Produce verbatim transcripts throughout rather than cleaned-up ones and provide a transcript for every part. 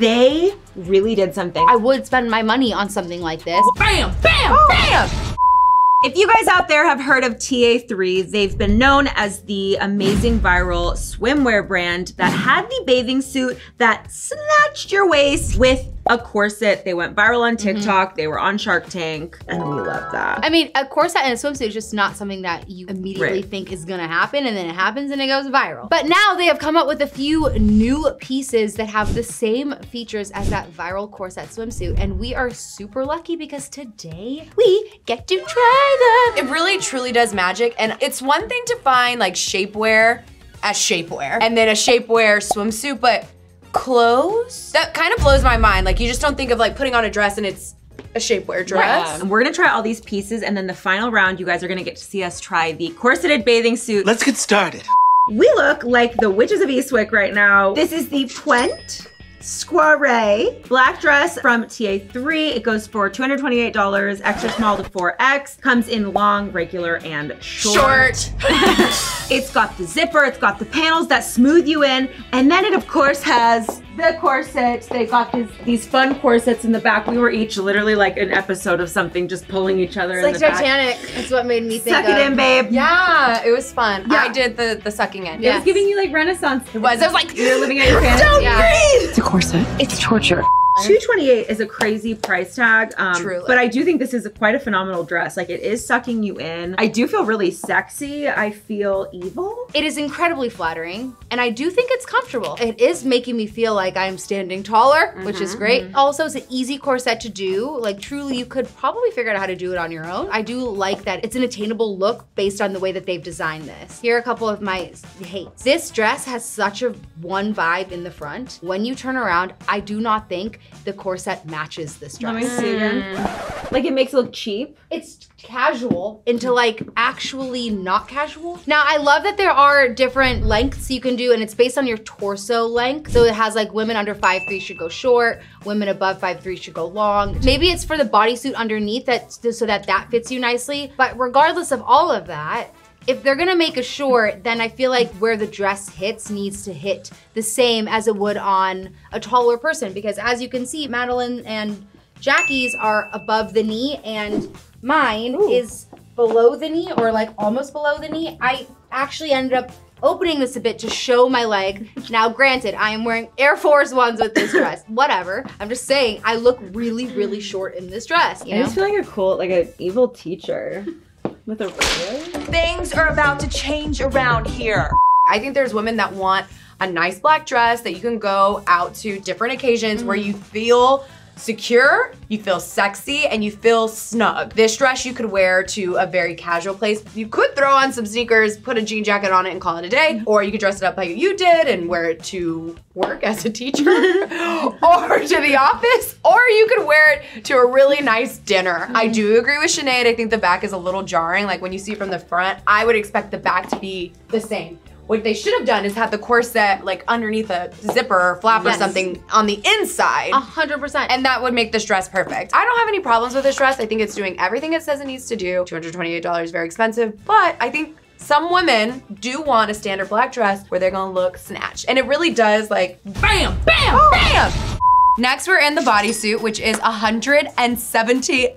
They really did something. I would spend my money on something like this. Bam, bam, oh. bam! If you guys out there have heard of T A three, they've been known as the amazing viral swimwear brand that had the bathing suit that snatched your waist with a corset. They went viral on TikTok, mm-hmm. they were on Shark Tank, and we love that. I mean, a corset and a swimsuit is just not something that you immediately right. think is gonna happen, and then it happens and it goes viral. But now they have come up with a few new pieces that have the same features as that viral corset swimsuit, and we are super lucky because today we get to try them. It really truly does magic, and it's one thing to find like shapewear as shapewear, and then a shapewear swimsuit, but clothes? That kind of blows my mind. Like, you just don't think of like putting on a dress and it's a shapewear dress. Yeah. And we're gonna try all these pieces, and then the final round, you guys are gonna get to see us try the corseted bathing suit. Let's get started. We look like the witches of Eastwick right now. This is the Ponte Squarey black dress from T A three. It goes for two hundred twenty-eight dollars, extra small to four X. Comes in long, regular, and short. Short. It's got the zipper, it's got the panels that smooth you in, and then it of course has the corset. They got these, these fun corsets in the back. We were each literally like an episode of something, just pulling each other it's in like the Titanic. Back. It's what made me think Suck of. it in, babe. Yeah, it was fun. Yeah. I did the, the sucking in. Yes. It was giving you like Renaissance. It was, it was like, you're living out your fantasy. Don't yeah. breathe! It's a corset, it's torture. two hundred twenty-eight dollars is a crazy price tag, um, Truly. but I do think this is a, quite a phenomenal dress. Like, it is sucking you in. I do feel really sexy. I feel evil. It is incredibly flattering, and I do think it's comfortable. It is making me feel like I'm standing taller, mm-hmm, which is great. Mm-hmm. Also, it's an easy corset to do. Like, truly, you could probably figure out how to do it on your own. I do like that it's an attainable look based on the way that they've designed this. Here are a couple of my hates. This dress has such a one vibe in the front. When you turn around, I do not think the corset matches this dress. Let me see mm. Like, it makes it look cheap. It's casual into like actually not casual. Now, I love that there are different lengths you can do, and it's based on your torso length. So it has like women under five three should go short, women above five three should go long. Maybe it's for the bodysuit underneath that so that that fits you nicely. But regardless of all of that, if they're gonna make a short, then I feel like where the dress hits needs to hit the same as it would on a taller person, because as you can see, Madeline and Jackie's are above the knee and mine Ooh. is below the knee, or like almost below the knee. I actually ended up opening this a bit to show my leg. Now granted, I am wearing Air Force Ones with this dress, whatever. I'm just saying, I look really, really short in this dress, you know? I just feel like a cool, like an evil teacher. With a ring? Things are about to change around here. I think there's women that want a nice black dress that you can go out to different occasions mm. where you feel secure, you feel sexy, and you feel snug. This dress you could wear to a very casual place. You could throw on some sneakers, put a jean jacket on it, and call it a day. Or you could dress it up like you did and wear it to work as a teacher or to the office, or you could wear it to a really nice dinner. Mm. I do agree with Sinead. I think the back is a little jarring. Like, when you see it from the front, I would expect the back to be the same. What they should have done is have the corset like underneath a zipper or flap yes. or something on the inside. one hundred percent. And that would make this dress perfect. I don't have any problems with this dress. I think it's doing everything it says it needs to do. two hundred twenty-eight dollars, very expensive, but I think some women do want a standard black dress where they're gonna look snatched. And it really does like, bam, bam, oh. bam! Next, we're in the bodysuit, which is one hundred seventy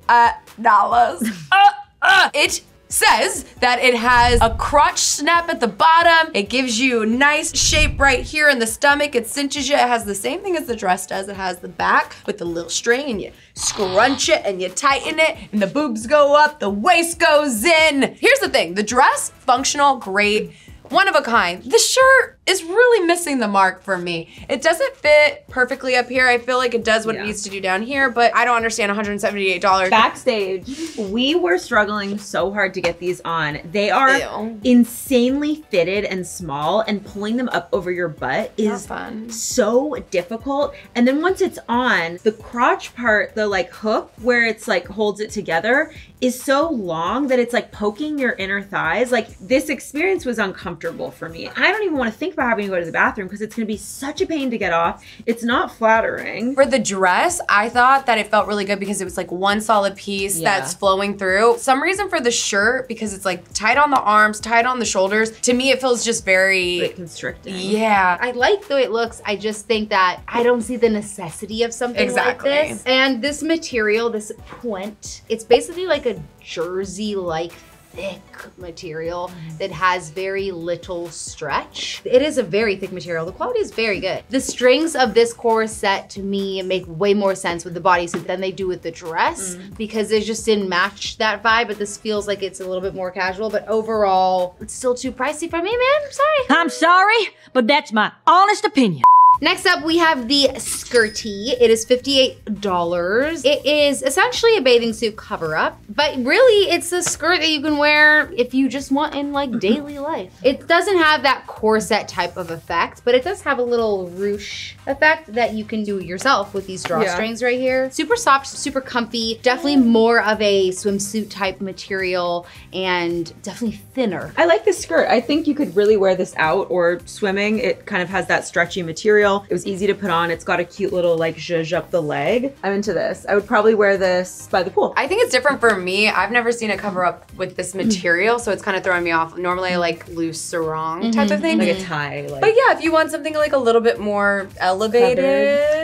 dollars. uh, uh, it says that it has a crotch snap at the bottom. It gives you nice shape right here in the stomach. It cinches you. It has the same thing as the dress does. It has the back with the little string, and you scrunch it and you tighten it, and the boobs go up, the waist goes in. Here's the thing, the dress, functional, great, one of a kind. The shirt is really missing the mark for me. It doesn't fit perfectly up here. I feel like it does what yeah. it needs to do down here, but I don't understand one hundred seventy-eight dollars. Backstage, we were struggling so hard to get these on. They are Ew. insanely fitted and small, and pulling them up over your butt is fun. so difficult. And then once it's on, the crotch part, the like hook where it's like holds it together is so long that it's like poking your inner thighs. Like, this experience was uncomfortable for me. I don't even want to think for having to go to the bathroom because it's gonna be such a pain to get off. It's not flattering. For the dress, I thought that it felt really good because it was like one solid piece yeah. that's flowing through. Some reason for the shirt, because it's like tight on the arms, tight on the shoulders, to me it feels just very like constricting. Yeah. I like the way it looks. I just think that I don't see the necessity of something exactly. like this. And this material, this point, it's basically like a jersey-like thick material that has very little stretch. It is a very thick material. The quality is very good. The strings of this corset to me make way more sense with the bodysuit than they do with the dress mm. because it just didn't match that vibe, but this feels like it's a little bit more casual, but overall, it's still too pricey for me, man. I'm sorry. I'm sorry, but that's my honest opinion. Next up, we have the Skirty. It is fifty-eight dollars. It is essentially a bathing suit cover-up, but really it's a skirt that you can wear if you just want in like daily life. It doesn't have that corset type of effect, but it does have a little ruche effect that you can do yourself with these drawstrings yeah. right here. Super soft, super comfy, definitely more of a swimsuit type material and definitely thinner. I like this skirt. I think you could really wear this out or swimming. It kind of has that stretchy material. It was easy to put on. It's got a cute little like zhuzh up the leg. I'm into this. I would probably wear this by the pool. I think it's different for me. I've never seen a cover up with this material, so it's kind of throwing me off. Normally I like loose sarong mm-hmm. type of thing. Like a tie. Like, but yeah, if you want something like a little bit more elevated.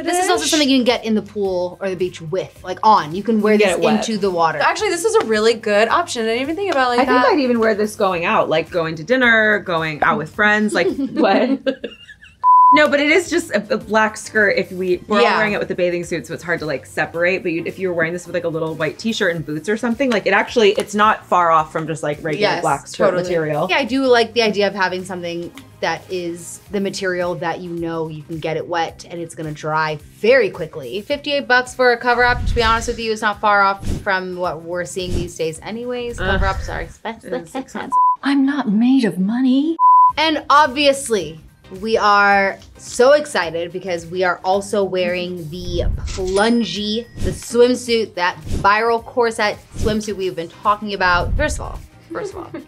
This is also something you can get in the pool or the beach with, like on. You can wear you this into the water. Actually, this is a really good option. I didn't even think about like I that. I think I'd even wear this going out, like going to dinner, going out with friends, like what? No, but it is just a, a black skirt if we, we're yeah. all wearing it with the bathing suit, so it's hard to like separate, but you, if you were wearing this with like a little white t-shirt and boots or something, like it actually, it's not far off from just like regular yes, black skirt totally. Material. Yeah, I do like the idea of having something that is the material that you know you can get it wet and it's gonna dry very quickly. fifty-eight bucks for a cover-up, to be honest with you, it's not far off from what we're seeing these days anyways. Uh, cover-ups are expensive. I'm not made of money. And obviously, we are so excited because we are also wearing the Plungey, the swimsuit, that viral corset swimsuit we've been talking about. First of all, first of all,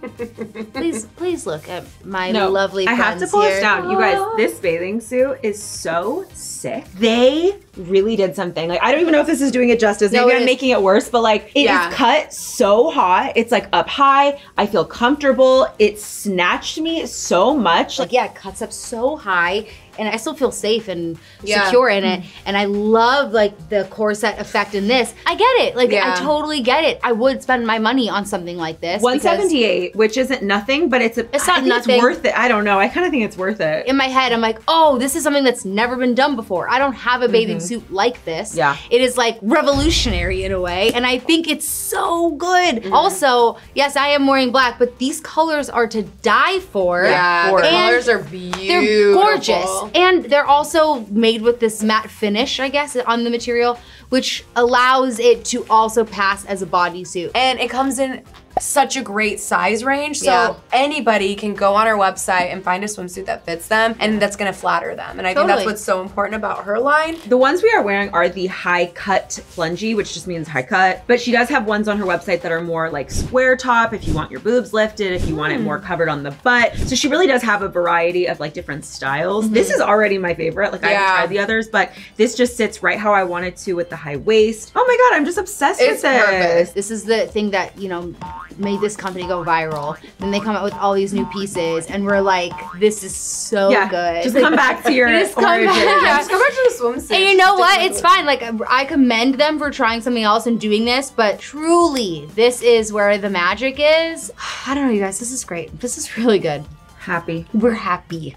please, please look at my no, lovely friends I have to pull here. This down. You guys, this bathing suit is so sick. They really did something. Like, I don't even know if this is doing it justice. Maybe no, it I'm is, making it worse, but like, it yeah. is cut so hot. It's like up high. I feel comfortable. It snatched me so much. Like, yeah, it cuts up so high. And I still feel safe and yeah. secure in it. And I love like the corset effect in this. I get it, like yeah. I totally get it. I would spend my money on something like this. one seventy-eight, which isn't nothing, but it's a, it's not I think nothing. It's worth it. I don't know, I kind of think it's worth it. In my head, I'm like, oh, this is something that's never been done before. I don't have a bathing mm-hmm. suit like this. Yeah. It is like revolutionary in a way. And I think it's so good. Mm-hmm. Also, yes, I am wearing black, but these colors are to die for. Yeah, the colors are beautiful. They're gorgeous. And they're also made with this matte finish, I guess, on the material, which allows it to also pass as a bodysuit. And it comes in such a great size range, so yeah. anybody can go on our website and find a swimsuit that fits them and that's gonna flatter them. And I totally. think that's what's so important about her line. The ones we are wearing are the High Cut Plungey, which just means high cut, but she does have ones on her website that are more like square top if you want your boobs lifted, if you mm. want it more covered on the butt. So she really does have a variety of like different styles. Mm-hmm. This is already my favorite, like yeah. I haven't tried the others, but this just sits right how I wanted to with the high waist. Oh my God, I'm just obsessed it's with this. Perfect. This is the thing that, you know, made this company go viral. Then they come out with all these new pieces and we're like, this is so yeah, good. Just come back to your just origin. Come back. Yeah, just come back to the swimsuit. And you know what? It's fine. Like, I commend them for trying something else and doing this, but truly, this is where the magic is. I don't know, you guys, this is great. This is really good. Happy. We're happy.